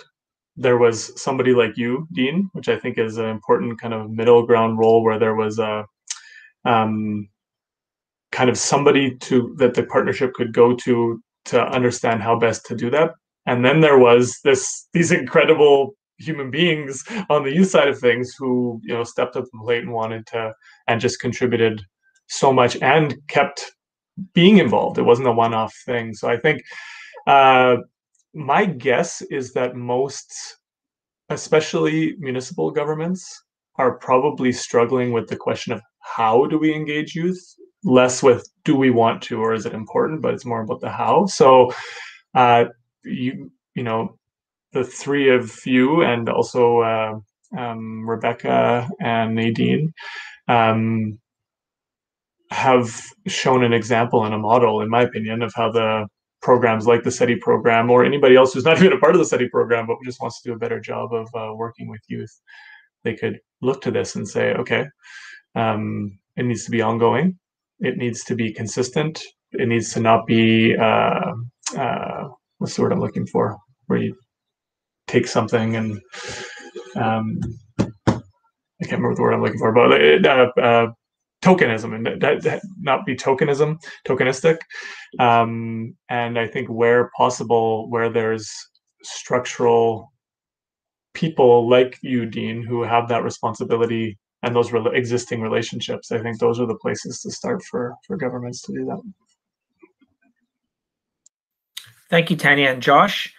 there was somebody like you, Dean, which I think is an important kind of middle ground role, where there was a um, kind of somebody to that the partnership could go to to understand how best to do that. And then there was this these incredible human beings on the youth side of things who, you know, stepped up to the plate and wanted to, and just contributed so much and kept being involved. It wasn't a one-off thing. So I think uh, my guess is that most, especially municipal governments, are probably struggling with the question of how do we engage youth, less with do we want to or is it important, but it's more about the how. So. Uh, You, you know, the three of you, and also uh, um, Rebecca and Nadine, um, have shown an example and a model, in my opinion, of how the programs like the SETI program, or anybody else who's not even a part of the SETI program but just wants to do a better job of uh, working with youth, they could look to this and say, okay, um, it needs to be ongoing, it needs to be consistent, it needs to not be uh, uh, what's the word I'm looking for, where you take something and um, I can't remember the word I'm looking for, but uh, uh, tokenism, and that, that not be tokenism, tokenistic. Um, and I think where possible, where there's structural people like you, Dean, who have that responsibility and those re existing relationships, I think those are the places to start for, for governments to do that. Thank you, Tanya and Josh.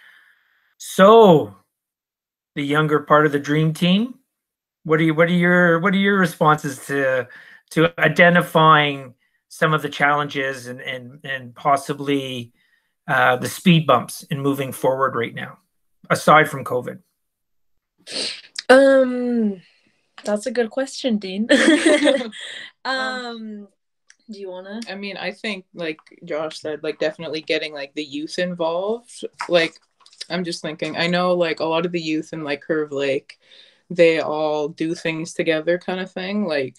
So the younger part of the dream team, what are you, what are your, what are your responses to, to identifying some of the challenges and, and, and possibly uh, the speed bumps in moving forward right now, aside from COVID? Um, that's a good question, Dean. um, do you wanna? I mean, I think like Josh said, like definitely getting like the youth involved. Like, I'm just thinking, I know like a lot of the youth in like Curve Lake, they all do things together kind of thing, like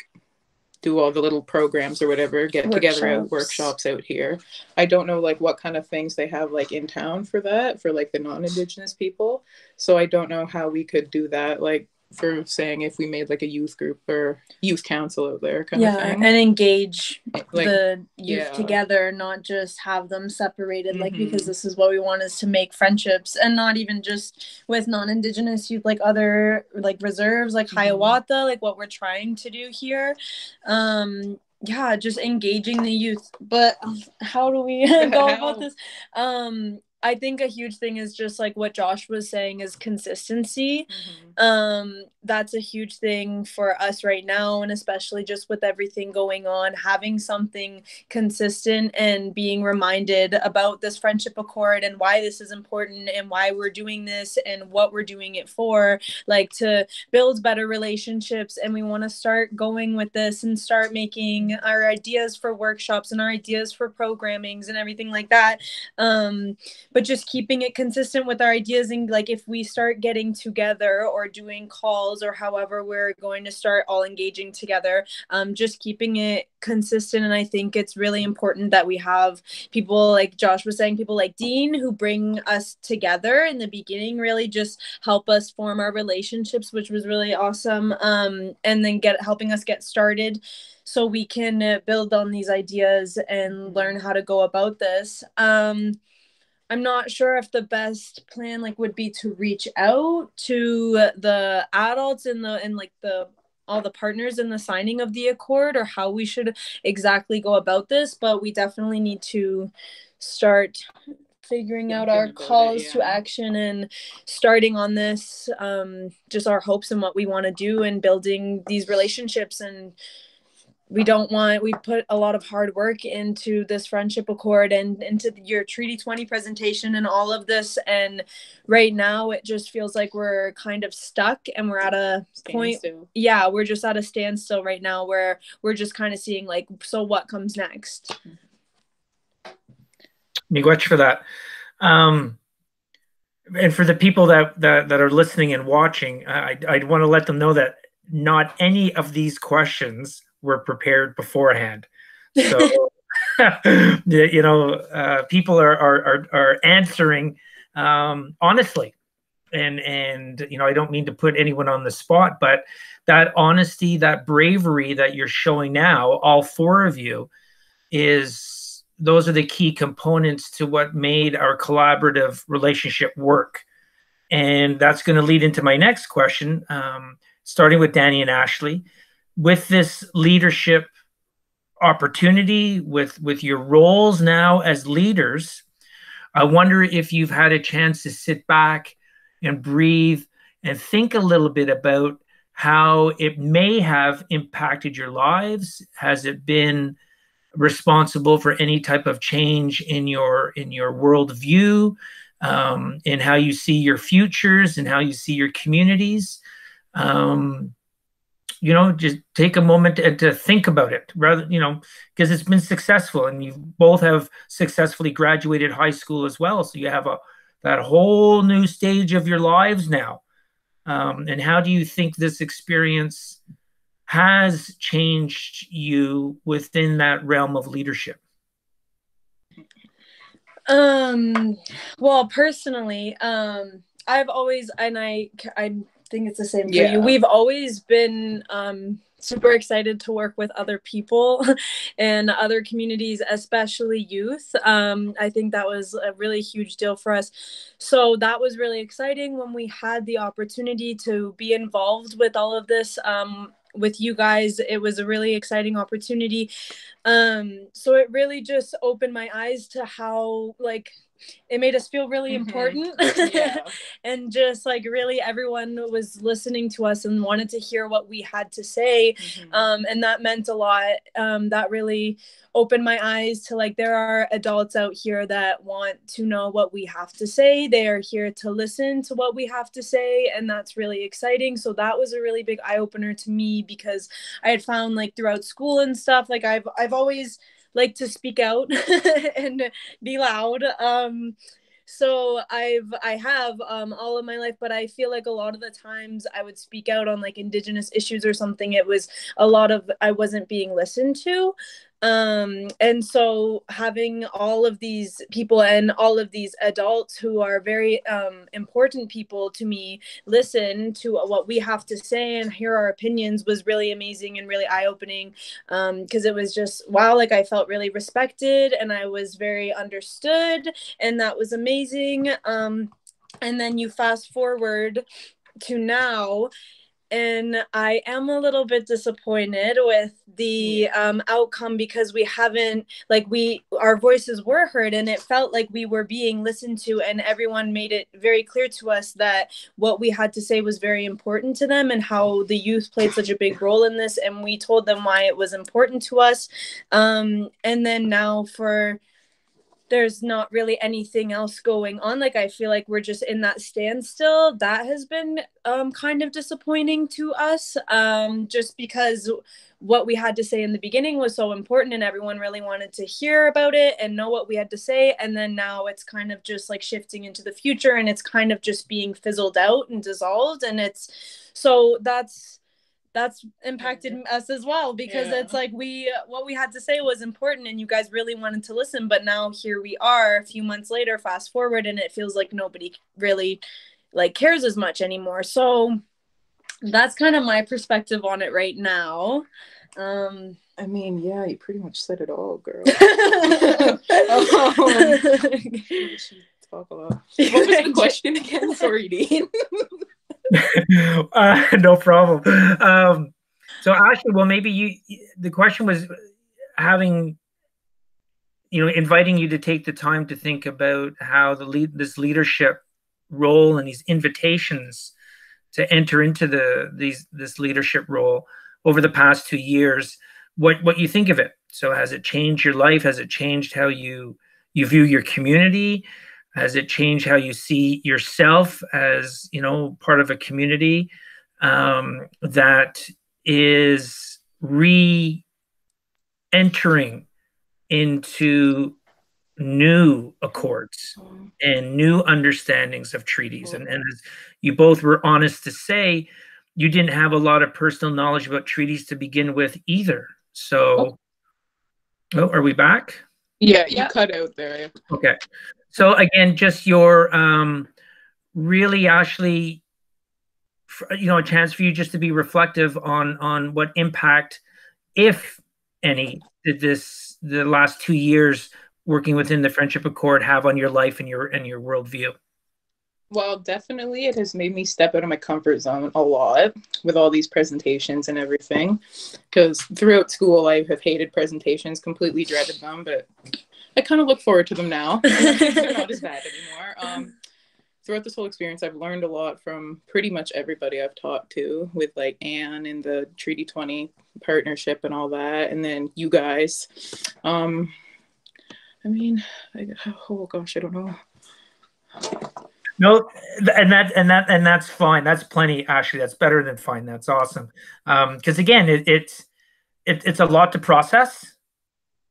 do all the little programs or whatever, get workshops. together at workshops out here. I don't know like what kind of things they have like in town for that, for like the non-Indigenous people. So I don't know how we could do that, like for saying if we made like a youth group or youth council out there kind yeah, of thing. And engage like, the youth yeah. together, not just have them separated, mm-hmm. like because this is what we want is to make friendships, and not even just with non-Indigenous youth, like other like reserves like mm-hmm. Hiawatha, like what we're trying to do here. Um yeah, just engaging the youth. But how do we go about this? Um I think a huge thing is just like what Josh was saying is consistency. Mm-hmm. Um, that's a huge thing for us right now. And especially just with everything going on, having something consistent and being reminded about this Friendship Accord and why this is important and why we're doing this and what we're doing it for, like to build better relationships. And we want to start going with this and start making our ideas for workshops and our ideas for programmings and everything like that. Um, But just keeping it consistent with our ideas, and like if we start getting together or doing calls or however we're going to start all engaging together, um, just keeping it consistent. And I think it's really important that we have people like Josh was saying, people like Dean who bring us together in the beginning, really just help us form our relationships, which was really awesome. Um, and then get helping us get started so we can build on these ideas and learn how to go about this. Um, I'm not sure if the best plan like would be to reach out to the adults and the and like the all the partners in the signing of the accord, or how we should exactly go about this, but we definitely need to start figuring out our calls it, yeah. to action and starting on this, um, just our hopes and what we want to do and building these relationships. And we don't want, we put a lot of hard work into this Friendship Accord and into your Treaty twenty presentation and all of this. And right now it just feels like we're kind of stuck and we're at a point. Standstill. Yeah, we're just at a standstill right now where we're just kind of seeing like, so what comes next? Miigwech for that. Um, and for the people that, that, that are listening and watching, I, I'd want to let them know that not any of these questions were prepared beforehand. So, you know, uh, people are, are, are, are answering um, honestly. And, and, you know, I don't mean to put anyone on the spot, but that honesty, that bravery that you're showing now, all four of you, is those are the key components to what made our collaborative relationship work. And that's going to lead into my next question, um, starting with Dani and Ashley. With this leadership opportunity, with, with your roles now as leaders, I wonder if you've had a chance to sit back and breathe and think a little bit about how it may have impacted your lives. Has it been responsible for any type of change in your, in your worldview, um, in how you see your futures and how you see your communities? Um, You know, just take a moment to, to think about it, rather, you know, because it's been successful, and you both have successfully graduated high school as well. So you have a that whole new stage of your lives now. Um, and how do you think this experience has changed you within that realm of leadership? Um, well, personally, um, I've always, and I, I'm. I think it's the same for yeah. you. We've always been um super excited to work with other people and other communities, especially youth. Um, I think that was a really huge deal for us. So that was really exciting when we had the opportunity to be involved with all of this. Um, with you guys, it was a really exciting opportunity. Um, so it really just opened my eyes to how, like, it made us feel really mm-hmm. important yeah. and just like really everyone was listening to us and wanted to hear what we had to say. Mm-hmm. Um, and that meant a lot. Um, that really opened my eyes to like, there are adults out here that want to know what we have to say. They are here to listen to what we have to say. And that's really exciting. So that was a really big eye opener to me, because I had found like throughout school and stuff, like I've, I've always like to speak out and be loud. Um, so I've, I have um, all of my life, but I feel like a lot of the times I would speak out on like Indigenous issues or something. It was a lot of, I wasn't being listened to. Um, and so having all of these people and all of these adults who are very um, important people to me listen to what we have to say and hear our opinions was really amazing and really eye-opening, um, because it was just, wow, like I felt really respected and I was very understood, and that was amazing. Um, and then you fast forward to now, and I am a little bit disappointed with the um, outcome, because we haven't, like we, our voices were heard and it felt like we were being listened to, and everyone made it very clear to us that what we had to say was very important to them and how the youth played such a big role in this. And we told them why it was important to us. Um, and then now for... there's not really anything else going on. Like, I feel like we're just in that standstill. That has been um, kind of disappointing to us, um, just because what we had to say in the beginning was so important and everyone really wanted to hear about it and know what we had to say. And then now it's kind of just like shifting into the future, and it's kind of just being fizzled out and dissolved. And it's, so that's, that's impacted us as well, because yeah. it's like we, what we had to say was important and you guys really wanted to listen, but now here we are a few months later, fast forward, and it feels like nobody really like cares as much anymore. So that's kind of my perspective on it right now. Um, I mean, yeah, you pretty much said it all, girl. Talk a lot. What was the question again? Sorry, Dean. uh, no problem. Um, so Ashley, well, maybe you, the question was having, you know, inviting you to take the time to think about how the lead, this leadership role and these invitations to enter into the, these, this leadership role over the past two years, what, what you think of it. So has it changed your life? Has it changed how you, you view your community? Has it changed how you see yourself as, you know, part of a community um, that is re-entering into new accords and new understandings of treaties? And, and as you both were honest to say, you didn't have a lot of personal knowledge about treaties to begin with either. So, oh, are we back? Yeah, you yeah. cut out there. Okay. So again, just your, um, really, Ashley, you know, a chance for you just to be reflective on, on what impact, if any, did this, the last two years working within the Friendship Accord have on your life and your, and your worldview? Well, definitely it has made me step out of my comfort zone a lot with all these presentations and everything, because throughout school, I have hated presentations, completely dreaded them, but I kind of look forward to them now. They're not as bad anymore. Um, throughout this whole experience, I've learned a lot from pretty much everybody I've talked to, with like Ann and the Treaty twenty partnership and all that. And then you guys. Um, I mean, I, oh gosh, I don't know. No, and that and that and that's fine. That's plenty, Ashley. That's better than fine. That's awesome. Um, because again, it, it's it, it's a lot to process,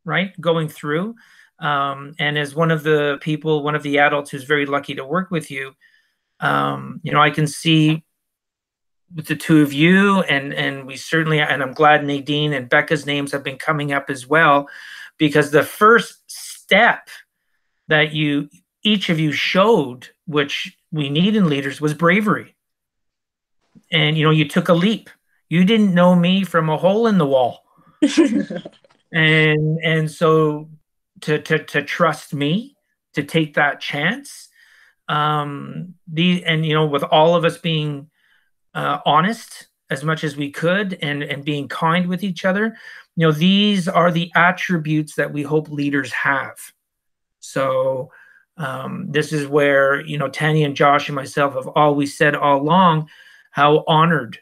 right? Going through. Um, and as one of the people, one of the adults who's very lucky to work with you, um, you know, I can see with the two of you, and, and we certainly, and I'm glad Nadine and Becca's names have been coming up as well, because the first step that you, each of you showed, which we need in leaders, was bravery. And, you know, you took a leap. You didn't know me from a hole in the wall. and and so to, to to trust me, to take that chance, um, the and you know, with all of us being uh, honest as much as we could, and and being kind with each other, you know, these are the attributes that we hope leaders have. So um, this is where, you know, Tanya and Josh and myself have always said all along how honored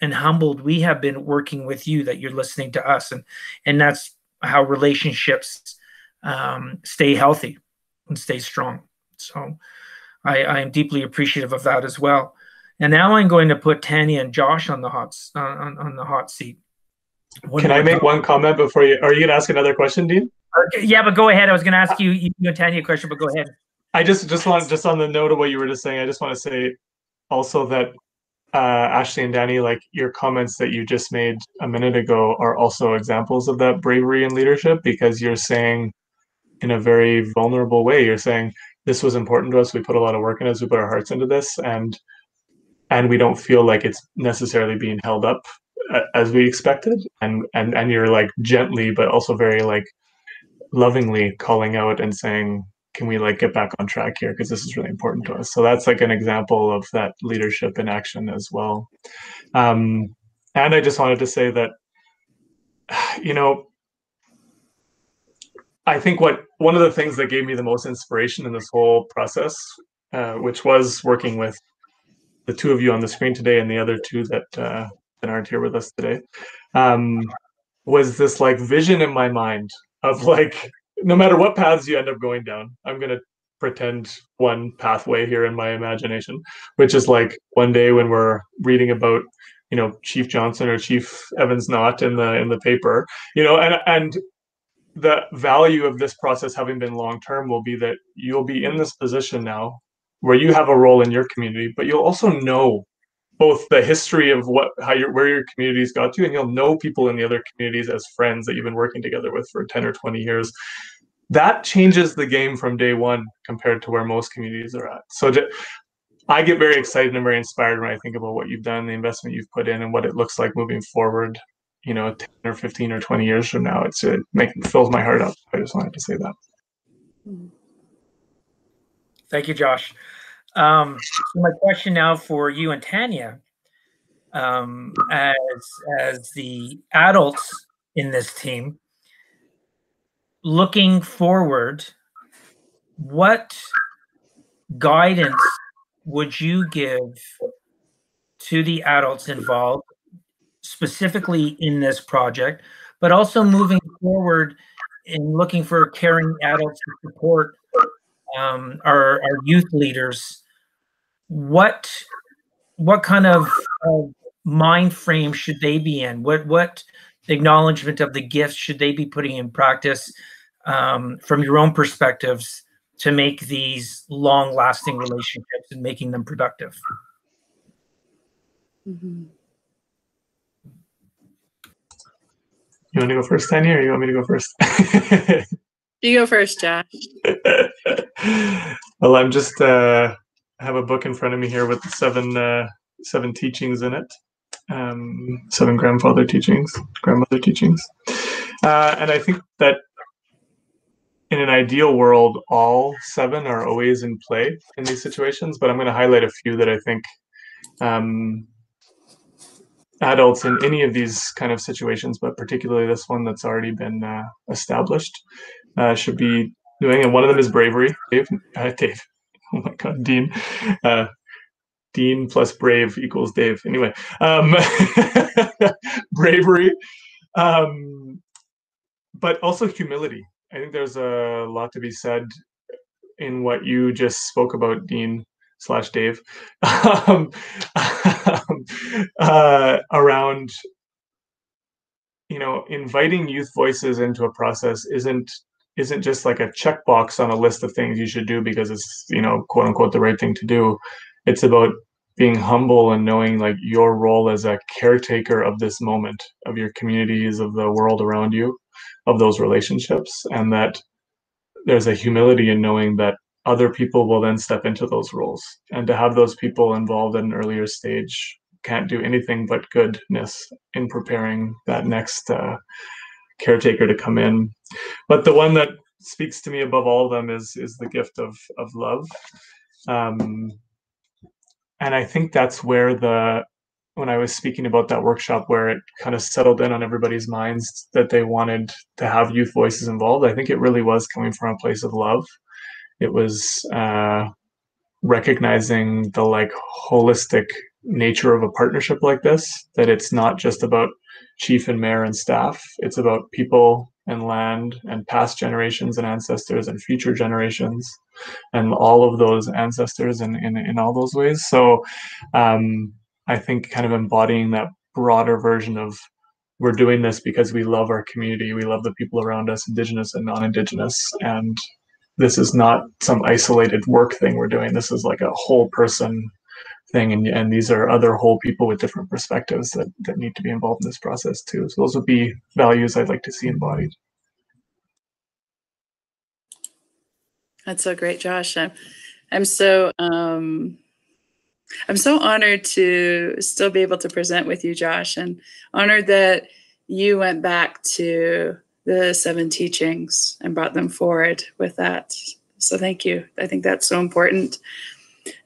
and humbled we have been working with you, that you're listening to us. And, and that's how relationships um, stay healthy and stay strong. So I, I am deeply appreciative of that as well. And now I'm going to put Tanya and Josh on the hot, on, on the hot seat. What Can I make one comment before you, are you going to ask another question, Dean? Yeah, but go ahead. I was going to ask you, you know, Tanya, a question, but go ahead. I just, just want, just on the note of what you were just saying, I just want to say also that uh, Ashley and Dani, like your comments that you just made a minute ago are also examples of that bravery and leadership, because you're saying in a very vulnerable way, you're saying this was important to us. We put a lot of work in this. We put our hearts into this, and, and we don't feel like it's necessarily being held up as we expected, and and and you're like gently but also very like lovingly calling out and saying, can we like get back on track here, because this is really important to us. So that's like an example of that leadership in action as well. Um and I just wanted to say that, you know, I think what one of the things that gave me the most inspiration in this whole process, uh which was working with the two of you on the screen today and the other two that uh that aren't here with us today, um, was this like vision in my mind of like, no matter what paths you end up going down, I'm gonna pretend one pathway here in my imagination, which is like one day when we're reading about, you know, Chief Johnson or Chief Evans-Naught in the in the paper, you know, and and the value of this process having been long term will be that you'll be in this position now where you have a role in your community, but you'll also know both the history of what, how your, where your communities got to, and you'll know people in the other communities as friends that you've been working together with for ten or twenty years. That changes the game from day one compared to where most communities are at. So to, I get very excited and very inspired when I think about what you've done, the investment you've put in, and what it looks like moving forward, you know, ten or fifteen or twenty years from now. It's, it makes, fills my heart up. I just wanted to say that. Thank you, Josh. Um, so my question now for you and Tanya, um, as as the adults in this team, looking forward, what guidance would you give to the adults involved, specifically in this project, but also moving forward in looking for caring adults to support um, our, our youth leaders? What what kind of uh, mind frame should they be in? What what acknowledgement of the gifts should they be putting in practice um, from your own perspectives to make these long-lasting relationships and making them productive? Mm-hmm. You want to go first, Tanya, or you want me to go first? You go first, Josh. Well, I'm just... Uh... I have a book in front of me here with the seven uh, seven teachings in it, um, seven grandfather teachings, grandmother teachings, uh, and I think that in an ideal world, all seven are always in play in these situations. But I'm going to highlight a few that I think um, adults in any of these kind of situations, but particularly this one that's already been uh, established, uh, should be doing. And one of them is bravery. Dave, uh, Dave. Oh my God, Dean. Uh, Dean plus brave equals Dave. Anyway, um, bravery, um, but also humility. I think there's a lot to be said in what you just spoke about, Dean slash Dave, um, uh, around, you know, inviting youth voices into a process isn't isn't just like a checkbox on a list of things you should do because it's, you know, quote unquote, the right thing to do. It's about being humble and knowing like your role as a caretaker of this moment, of your communities, of the world around you, of those relationships, and that there's a humility in knowing that other people will then step into those roles. And to have those people involved at an earlier stage can't do anything but goodness in preparing that next uh, caretaker to come in. But the one that speaks to me above all of them is is the gift of of love. Um, and I think that's where the, when I was speaking about that workshop where it kind of settled in on everybody's minds that they wanted to have youth voices involved, I think it really was coming from a place of love. It was uh, recognizing the like holistic nature of a partnership like this, that it's not just about chief and mayor and staff, it's about people and land and past generations and ancestors and future generations and all of those ancestors in, in, in all those ways. So um, I think kind of embodying that broader version of we're doing this because we love our community, we love the people around us, Indigenous and non-Indigenous, and this is not some isolated work thing we're doing, this is like a whole person thing, and, and these are other whole people with different perspectives that, that need to be involved in this process too. So those would be values I'd like to see embodied. That's so great, Josh. I'm, I'm so um, I'm so honored to still be able to present with you, Josh, and honored that you went back to the seven teachings and brought them forward with that. So thank you. I think that's so important.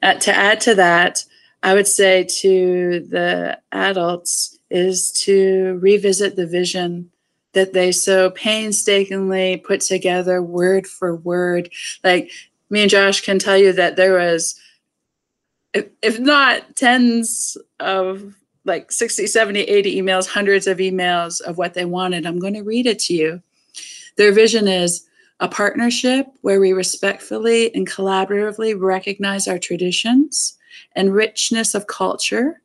Uh, to add to that, I would say to the adults is to revisit the vision that they so painstakingly put together word for word. Like me and Josh can tell you that there was, if, if not tens of like sixty, seventy, eighty emails, hundreds of emails of what they wanted. I'm going to read it to you. Their vision is a partnership where we respectfully and collaboratively recognize our traditions and richness of culture,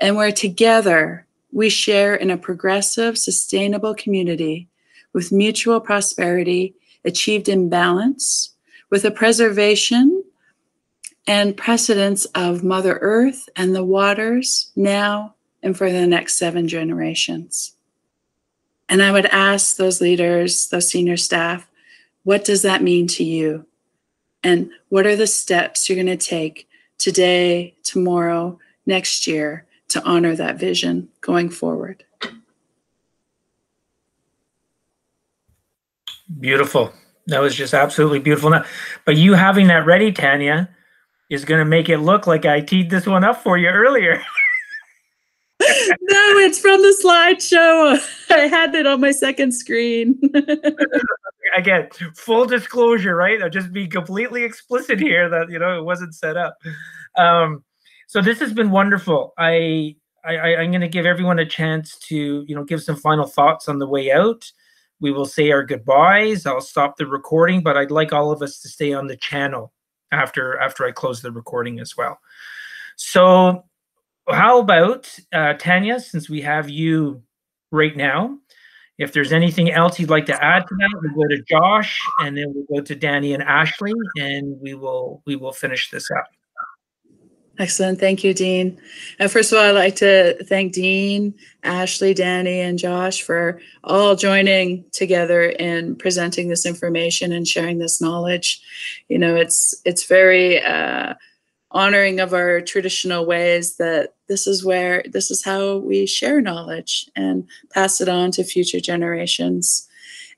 and where together we share in a progressive, sustainable community with mutual prosperity achieved in balance, with a preservation and precedence of Mother Earth and the waters now and for the next seven generations. And I would ask those leaders, those senior staff, what does that mean to you? And what are the steps you're going to take today, tomorrow, next year to honor that vision going forward? Beautiful. That was just absolutely beautiful. Now, but you having that ready, Tanya, is going to make it look like I teed this one up for you earlier. No, it's from the slideshow. I had it on my second screen. Again, full disclosure, right? I'll just be completely explicit here that, you know, it wasn't set up. Um, so this has been wonderful. I, I, I'm going to give everyone a chance to, you know, give some final thoughts on the way out. We will say our goodbyes. I'll stop the recording, but I'd like all of us to stay on the channel after, after I close the recording as well. So how about, uh, Tanya, since we have you right now, if there's anything else you'd like to add to that, we'll go to Josh, and then we'll go to Dani and Ashley, and we will we will finish this up. Excellent. Thank you, Dean. Uh, first of all, I'd like to thank Dean, Ashley, Dani, and Josh for all joining together in presenting this information and sharing this knowledge. You know, it's, it's very uh, honoring of our traditional ways that this is where, this is how we share knowledge and pass it on to future generations.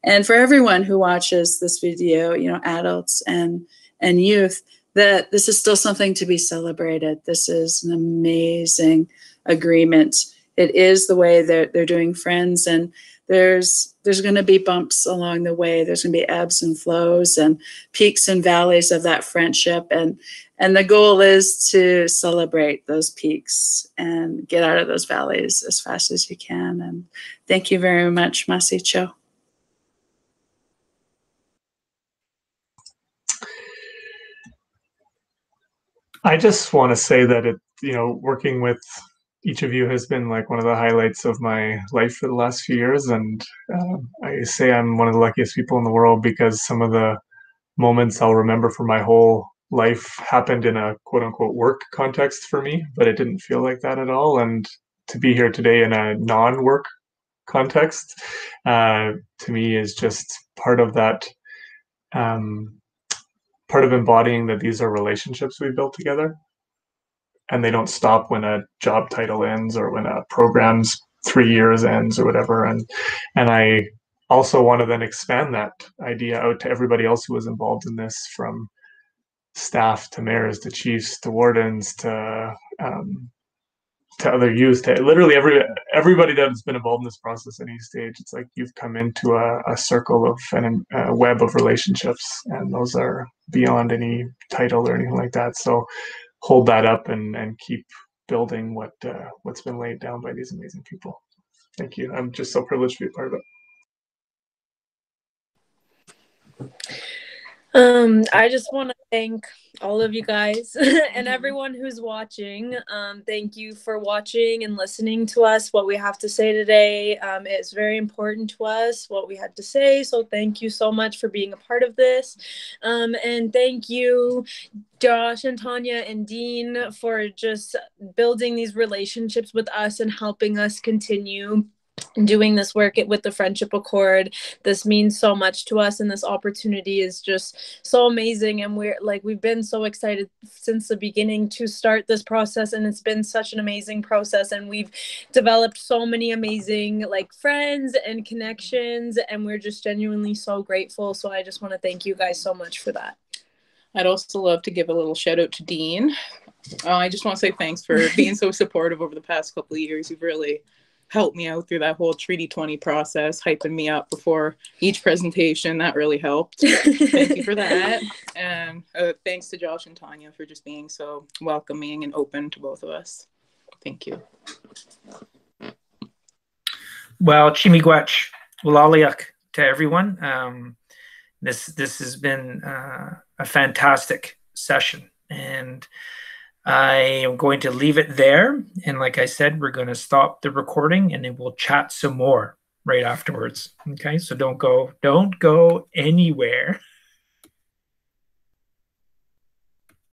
And for everyone who watches this video, you know, adults and, and youth, that this is still something to be celebrated. This is an amazing agreement. It is the way that they're doing friends, and there's, there's going to be bumps along the way. There's going to be ebbs and flows and peaks and valleys of that friendship. And, And the goal is to celebrate those peaks and get out of those valleys as fast as you can. And thank you very much, Masicho. I just want to say that, it, you know, working with each of you has been like one of the highlights of my life for the last few years. And uh, I say I'm one of the luckiest people in the world, because some of the moments I'll remember for my whole life happened in a quote unquote work context for me, but it didn't feel like that at all. And to be here today in a non-work context, uh, to me is just part of that, um, part of embodying that these are relationships we built together. and they don't stop when a job title ends or when a program's three years ends or whatever. And and I also want to then expand that idea out to everybody else who was involved in this, from staff to mayors to chiefs to wardens to um, to other youth, to literally every everybody that's been involved in this process at any stage. It's like you've come into a, a circle of and a web of relationships, and those are beyond any title or anything like that. So hold that up and and keep building what uh, what's been laid down by these amazing people. Thank you. I'm just so privileged to be a part of it. Um, I just want to thank all of you guys and everyone who's watching. Um, thank you for watching and listening to us, what we have to say today. Um, it's very important to us what we had to say. So thank you so much for being a part of this. Um, and thank you, Josh and Tanya and Dean, for just building these relationships with us and helping us continue doing this work with the Friendship Accord. This means so much to us, and this opportunity is just so amazing, and we're like we've been so excited since the beginning to start this process, and it's been such an amazing process, and we've developed so many amazing like friends and connections, and we're just genuinely so grateful. So I just want to thank you guys so much for that. I'd also love to give a little shout out to Dean. uh, I just want to say thanks for being so supportive over the past couple of years. You've really helped me out through that whole Treaty twenty process, hyping me up before each presentation. That really helped. Thank you for that. And uh, thanks to Josh and Tanya for just being so welcoming and open to both of us. Thank you. Well, chimigwach, walaliak to everyone. Um, this, this has been uh, a fantastic session, and I am going to leave it there. And like I said, we're going to stop the recording, and then we'll chat some more right afterwards. Okay, so don't go, don't go anywhere.